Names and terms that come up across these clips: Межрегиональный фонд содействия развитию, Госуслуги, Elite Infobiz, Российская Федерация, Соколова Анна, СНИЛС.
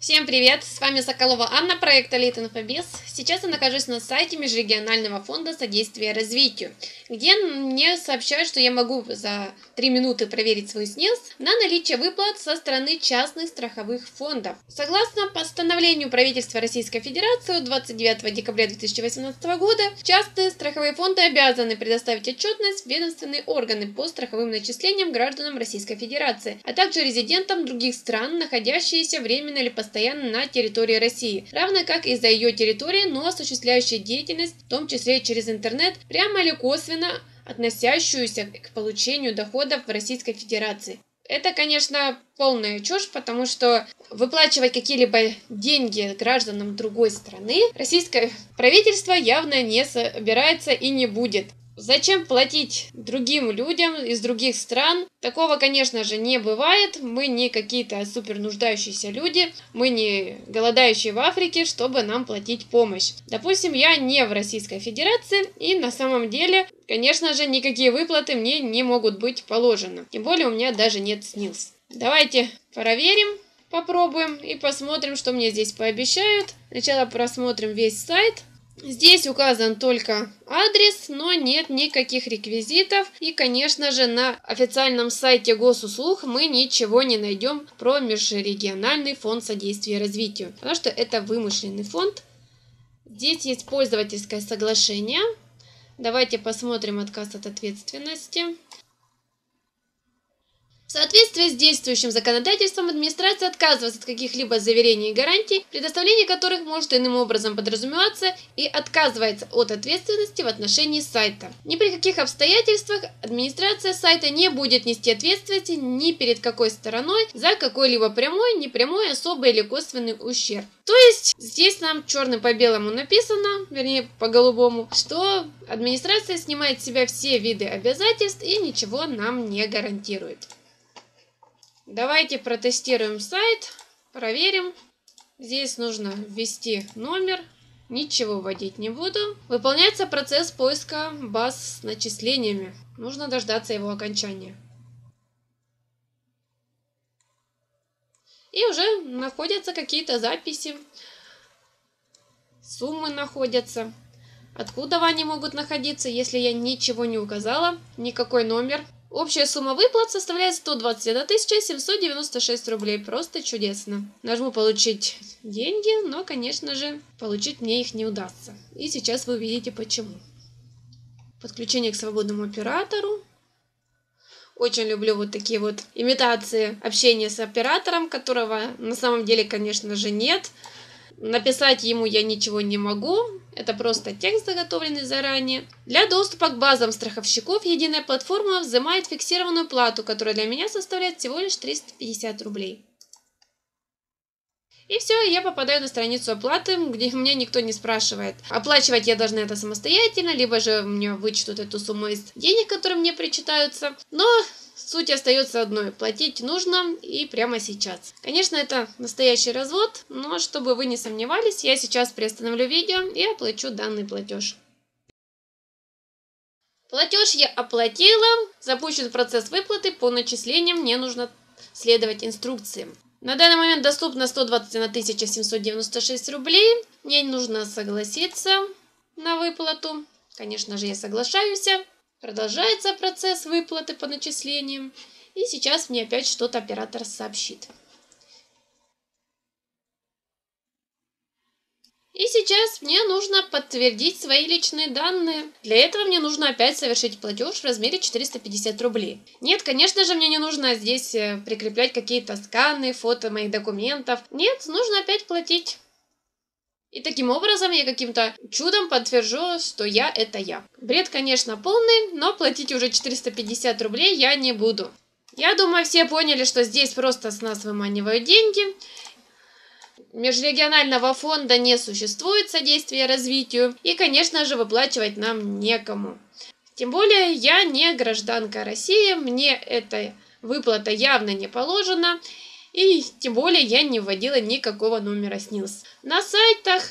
Всем привет! С вами Соколова Анна, проект Elite Infobiz. Сейчас я нахожусь на сайте Межрегионального фонда содействия развитию, где мне сообщают, что я могу за 3 минуты проверить свой СНИЛС на наличие выплат со стороны частных страховых фондов. Согласно постановлению правительства Российской Федерации 29 декабря 2018 года, частные страховые фонды обязаны предоставить отчетность в ведомственные органы по страховым начислениям гражданам Российской Федерации, а также резидентам других стран, находящиеся временно или постоянно на территории России, равно как и за ее территорией, но осуществляющие деятельность, в том числе через интернет, прямо или косвенно относящуюся к получению доходов в Российской Федерации. Это, конечно, полная чушь, потому что выплачивать какие-либо деньги гражданам другой страны российское правительство явно не собирается и не будет. Зачем платить другим людям из других стран? Такого, конечно же, не бывает. Мы не какие-то супер нуждающиеся люди, мы не голодающие в Африке, чтобы нам платить помощь. Допустим, я не в Российской Федерации, и на самом деле, конечно же, никакие выплаты мне не могут быть положены. Тем более у меня даже нет СНИЛС. Давайте проверим, попробуем и посмотрим, что мне здесь пообещают. Сначала просмотрим весь сайт. Здесь указан только адрес, но нет никаких реквизитов. И, конечно же, на официальном сайте госуслуг мы ничего не найдем про Межрегиональный фонд содействия развитию, потому что это вымышленный фонд. Здесь есть пользовательское соглашение. Давайте посмотрим отказ от ответственности. В соответствии с действующим законодательством администрация отказывается от каких-либо заверений и гарантий, предоставление которых может иным образом подразумеваться, и отказывается от ответственности в отношении сайта. Ни при каких обстоятельствах администрация сайта не будет нести ответственности ни перед какой стороной за какой-либо прямой, непрямой, особый или косвенный ущерб. То есть здесь нам черным по белому написано, вернее по голубому, что администрация снимает с себя все виды обязательств и ничего нам не гарантирует. Давайте протестируем сайт, проверим. Здесь нужно ввести номер, ничего вводить не буду. Выполняется процесс поиска баз с начислениями. Нужно дождаться его окончания. И уже находятся какие-то записи, суммы находятся. Откуда они могут находиться, если я ничего не указала, никакой номер. Общая сумма выплат составляет 121 796 рублей. Просто чудесно. Нажму «Получить деньги», но, конечно же, получить мне их не удастся. И сейчас вы увидите почему. Подключение к свободному оператору. Очень люблю вот такие вот имитации общения с оператором, которого на самом деле, конечно же, нет. Написать ему я ничего не могу. Это просто текст, заготовленный заранее. Для доступа к базам страховщиков единая платформа взимает фиксированную плату, которая для меня составляет всего лишь 350 рублей. И все, я попадаю на страницу оплаты, где меня никто не спрашивает. Оплачивать я должна это самостоятельно, либо же мне вычтут эту сумму из денег, которые мне причитаются. Но суть остается одной. Платить нужно и прямо сейчас. Конечно, это настоящий развод, но чтобы вы не сомневались, я сейчас приостановлю видео и оплачу данный платеж. Платеж я оплатила. Запущен процесс выплаты. По начислениям мне нужно следовать инструкциям. На данный момент доступно 121 796 рублей. Мне нужно согласиться на выплату. Конечно же, я соглашаюсь. Продолжается процесс выплаты по начислениям. И сейчас мне опять что-то оператор сообщит. И сейчас мне нужно подтвердить свои личные данные. Для этого мне нужно опять совершить платеж в размере 450 рублей. Нет, конечно же, мне не нужно здесь прикреплять какие-то сканы, фото моих документов. Нет, нужно опять платить. И таким образом я каким-то чудом подтвержу, что я – это я. Бред, конечно, полный, но платить уже 450 рублей я не буду. Я думаю, все поняли, что здесь просто с нас выманивают деньги. Межрегионального фонда не существует содействия развитию, и, конечно же, выплачивать нам некому. Тем более, я не гражданка России, мне эта выплата явно не положена, и тем более я не вводила никакого номера СНИЛС. На сайтах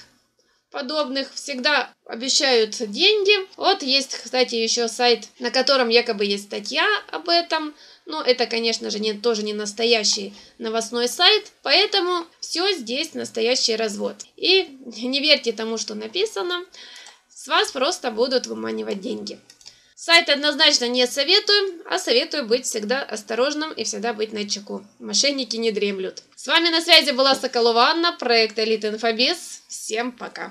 подобных всегда обещают деньги. Вот есть, кстати, еще сайт, на котором якобы есть статья об этом. Но это, конечно же, тоже не настоящий новостной сайт, поэтому все здесь настоящий развод. И не верьте тому, что написано, с вас просто будут выманивать деньги. Сайт однозначно не советую, а советую быть всегда осторожным и всегда быть начеку. Мошенники не дремлют. С вами на связи была Соколова Анна, проект Elite Infobiz. Всем пока!